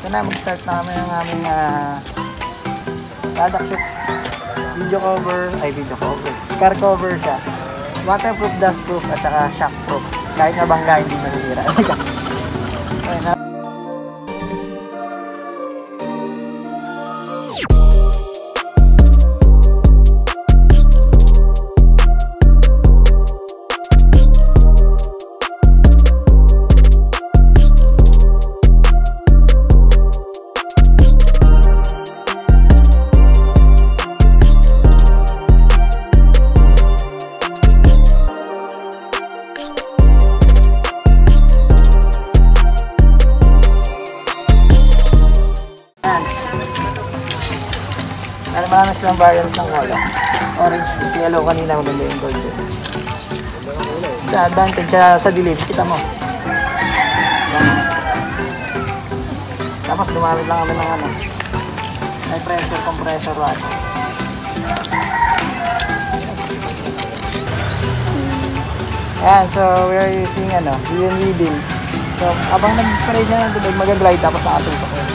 Ito na, mag-start na kami ng aming Ladakhsuk car cover siya. Waterproof, dustproof, at saka shockproof. Kahit na bangga, hindi manira. Okay, marami silang variants ng color. Orange, yellow kanina, maganda yung gold. Sa advantage sa delete, kita mo. Tapos gumamit lang kami ng high pressure compressor washer. Ayan, so we are using CNV din. So abang nag-spray siya ng tubig, mag-dry tapos nakatutok yun.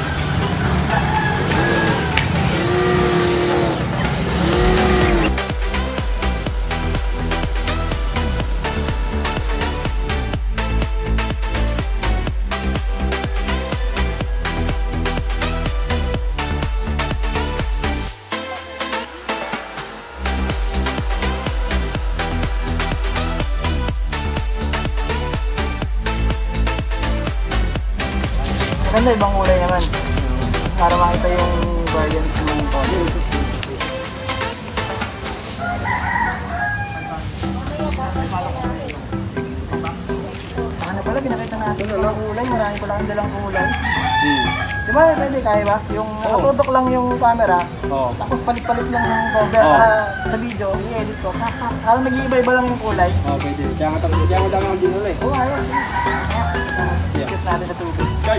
Ganda, ibang kulay naman. Para makita yung variance ng color. Saka na pala, pinakita natin yung kulay. Marami ko lang dalang kulay. Diba, pwede tayo ba? Yung nakatutok lang yung camera, tapos palit-palit lang ng cover sa video, i-edit ko. Parang nag-iiba-iba lang yung kulay. Pwede. Kaya nga dami ang dinulay. Oo, ayos. Ikit natin sa tubig. Go!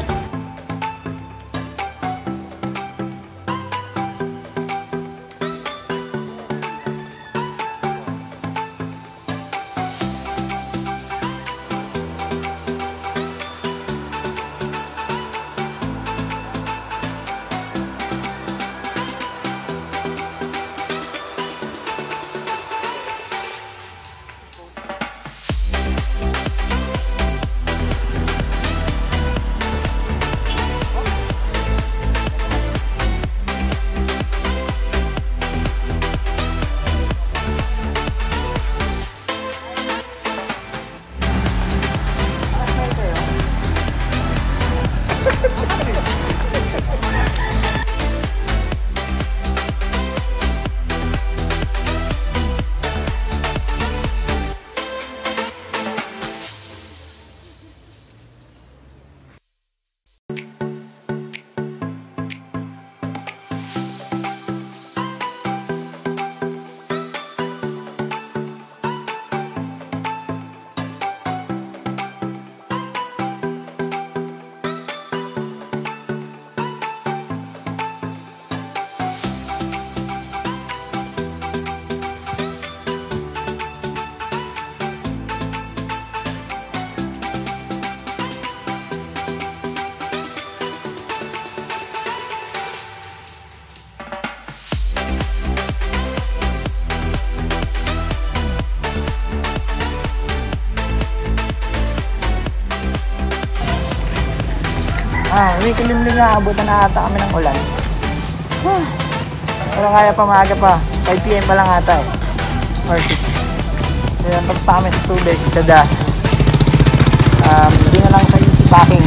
Weekly naabutan na ata kami ng ulan. Pero kaya pa, maaga pa. 5 PM pa lang ata eh. Or 6. Kaya tapos na kami sa tubig, sa das. Hindi na lang sa easy packing.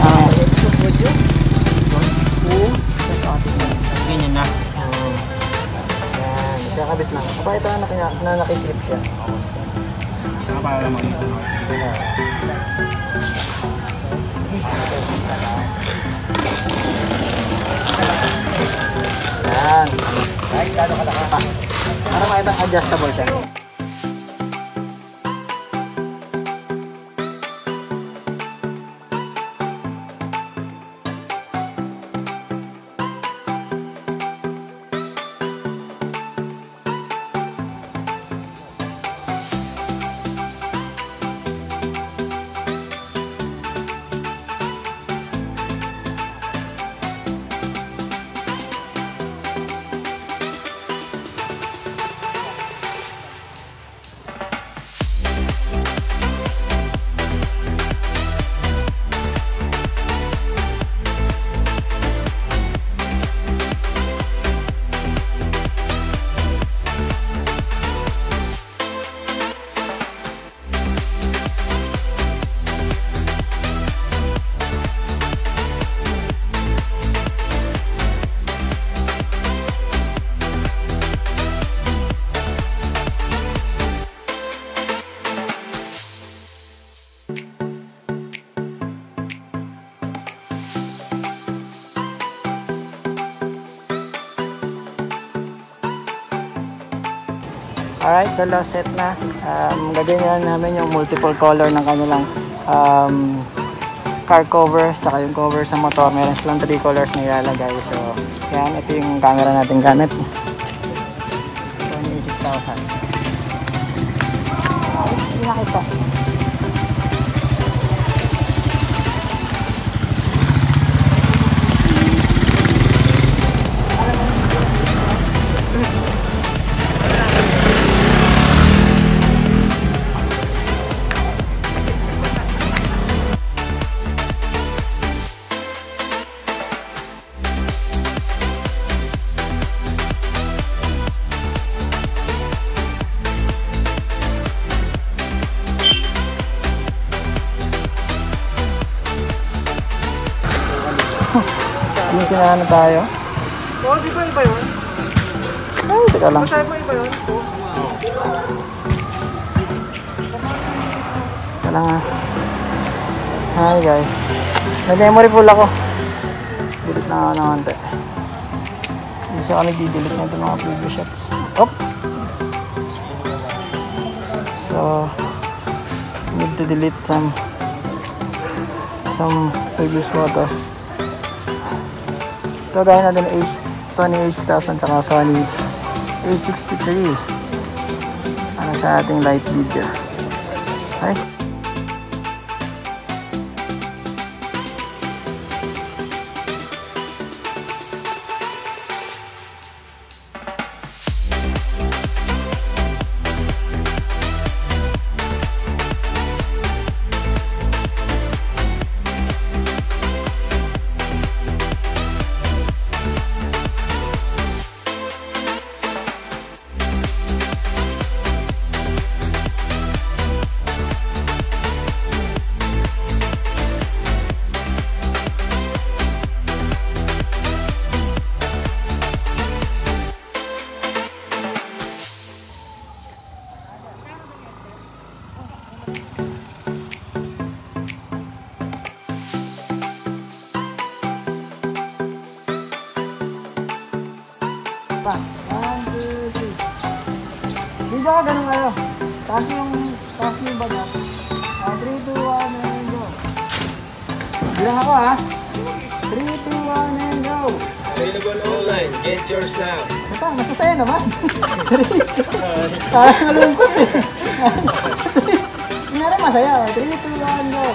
Ganyan na. Ayan, siya kabit na. Kapag ito na nakiklip siya. Siya ka para naman ito. Ayan. Kahit gano'n kalaka. Parang may ibang adjustable siya. Alright, so low set na. Ganyan namin yung multiple color ng kanilang car cover, tsaka yung cover sa motor. Meron silang 3 colors na ilalagay. So, yan. Ito yung camera natin gamit. Sony A6000. Hindi nakita. Ano sinahano tayo? Oo, di ba iba yun? Ay, teka lang. Masaya mo iba yun? Teka lang ah. Hi guys. Nag-memory full ako. Delete na ako ng ante. Gusto ako nag-delete na itong mga preview shots. Op! So, need to delete some previous photos. So, dahil natin Sony A6000 at Sony A63. Ano sa ating light video. Okay? Hindi ako ganun kayo. Taas yung baga. 3, 2, 1, and go. Bilang ako ha. 3, 2, 1, and go. Available online. Get yours now. Ito, masasaya naman. Parang nalungkot eh. Hindi naman masaya. 3, 2, 1, go.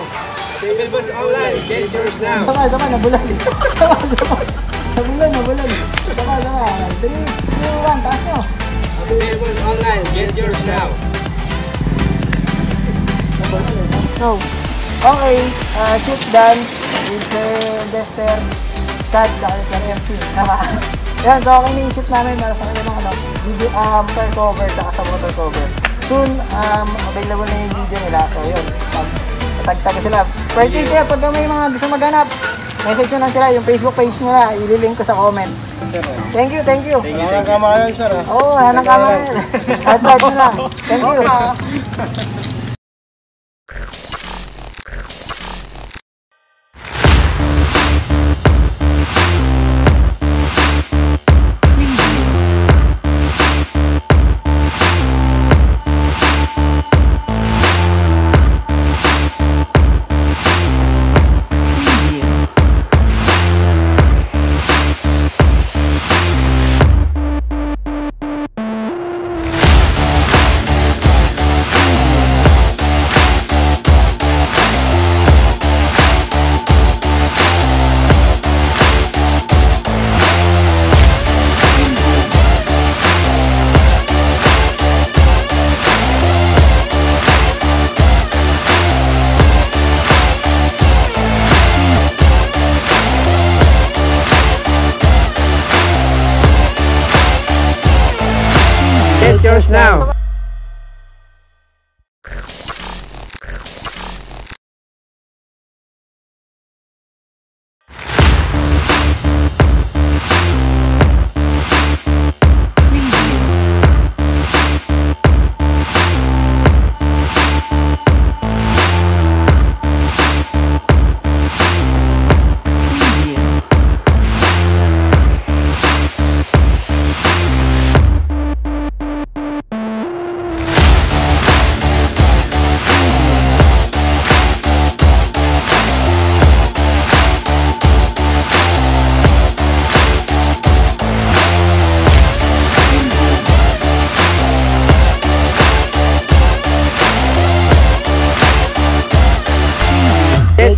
Available online. Get yours now. Dama, nabulag. Nabulag. Dama. 3, 2, 1, taas nyo. Available online. Get yours now. So, okay. Shoot done. With Dester. Cut. Sa RC. Yan. So, okay na yung shoot namin. Para sa kanilang video car cover. Saka sa motor cover. Soon, available na yung video nila. So, yun. Tag-tag sila. Pwede sila. Pag may mga gusto maghanap, message nyo lang sila. Yung Facebook page nyo na. Ililink ko sa comment. Thank you. Hanang kama kayo, sir. Oo, hanang kama kayo. Hard nyo lang. Thank you. Get yours now.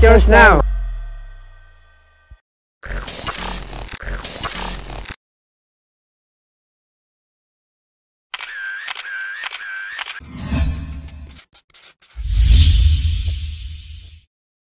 Yours now.